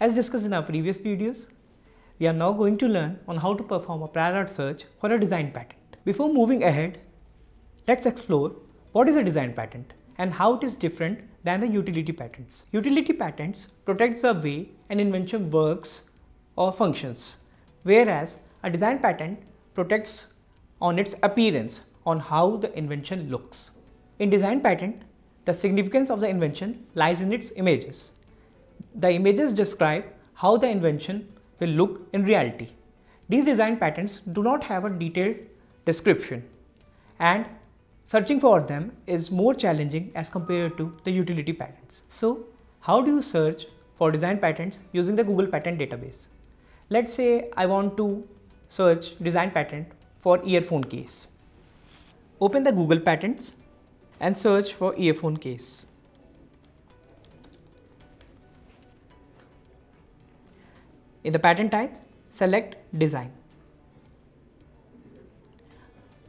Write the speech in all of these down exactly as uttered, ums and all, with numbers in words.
As discussed in our previous videos, we are now going to learn on how to perform a prior art search for a design patent. Before moving ahead, let's explore what is a design patent and how it is different than the utility patents. Utility patents protects the way an invention works or functions, whereas a design patent protects on its appearance, on how the invention looks. In design patent, the significance of the invention lies in its images. The images describe how the invention will look in reality. These design patents do not have a detailed description, and searching for them is more challenging as compared to the utility patents. So, how do you search for design patents using the Google Patent database? Let's say I want to search design patent for earphone case. Open the Google Patents and search for earphone case. In the patent type, select design.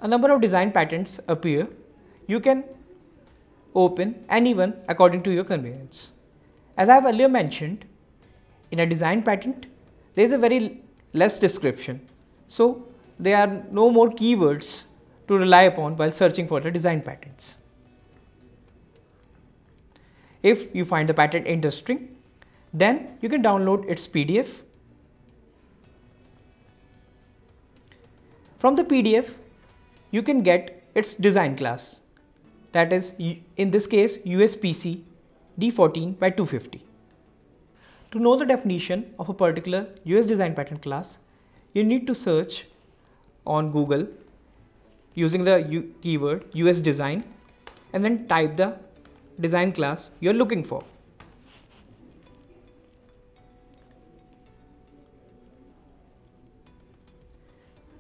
A number of design patents appear. You can open any one according to your convenience. As I have earlier mentioned, in a design patent, there is a very less description. So there are no more keywords to rely upon while searching for the design patents. If you find the patent interesting, then you can download its P D F. From the P D F, you can get its design class, that is, in this case, U S P C D fourteen by two fifty. To know the definition of a particular U S design patent class, you need to search on Google using the U keyword U S design and then type the design class you are looking for.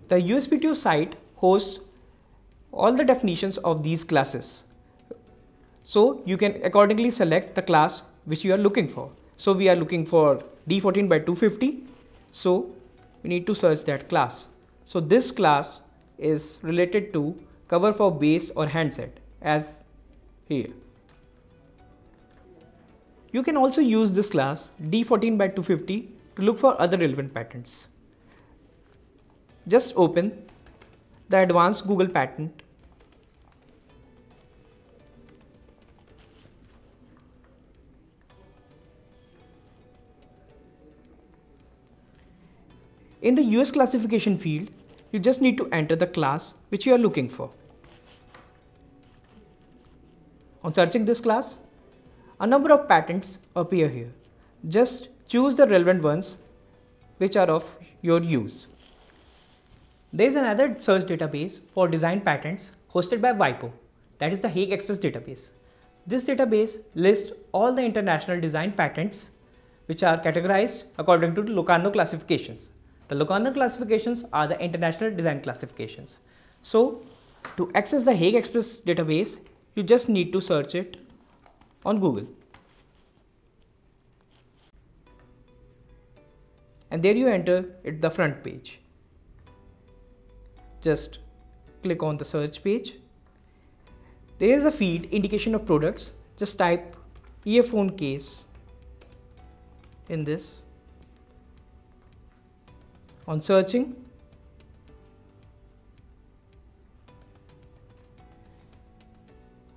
The U S P T O site hosts all the definitions of these classes, so you can accordingly select the class which you are looking for. So we are looking for D fourteen by two fifty, so we need to search that class. So this class is related to cover for base or handset, as here. You can also use this class D fourteen by two fifty to look for other relevant patents. Just open the advanced Google patent. In the U S classification field, you just need to enter the class which you are looking for. On searching this class, a number of patents appear here. Just choose the relevant ones which are of your use. There is another search database for design patents hosted by WIPO, that is the Hague Express database. This database lists all the international design patents which are categorized according to the Locarno classifications. The Locarno classifications are the international design classifications. So, to access the Hague Express database, you just need to search it on Google. And there you enter it, the front page. Just click on the search page. There is a field indication of products. Just type earphone case in this. On searching,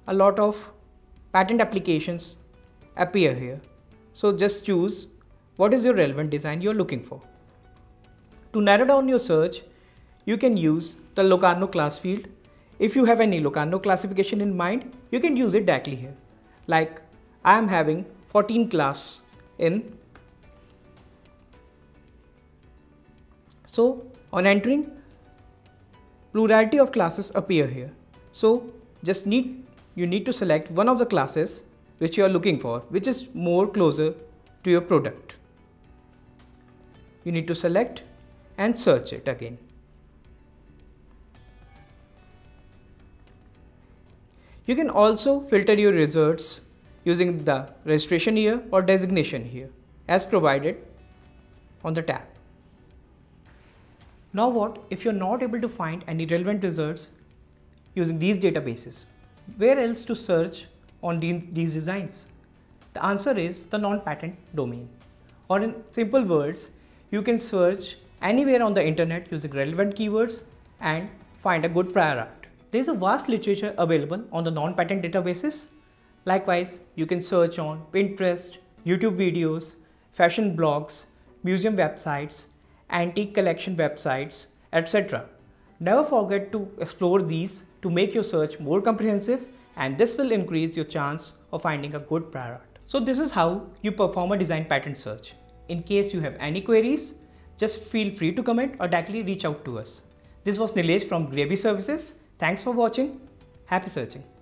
a lot of patent applications appear here. So just choose what is your relevant design you are looking for. To narrow down your search, you can use the Locarno class field. If you have any Locarno classification in mind, you can use it directly here. Like I am having fourteen class in. So on entering, plurality of classes appear here. So just need you need to select one of the classes which you are looking for, which is more closer to your product. You need to select and search it again. You can also filter your results using the registration year or designation here as provided on the tab. Now what if you're not able to find any relevant results using these databases? Where else to search on these designs? The answer is the non-patent domain. Or in simple words, you can search anywhere on the internet using relevant keywords and find a good prior art. There is a vast literature available on the non-patent databases. Likewise, you can search on Pinterest, YouTube videos, fashion blogs, museum websites, antique collection websites, et cetera. Never forget to explore these to make your search more comprehensive, and this will increase your chance of finding a good prior art. So this is how you perform a design patent search. In case you have any queries, just feel free to comment or directly reach out to us. This was Nilesh from GreyB Services. Thanks for watching. Happy searching.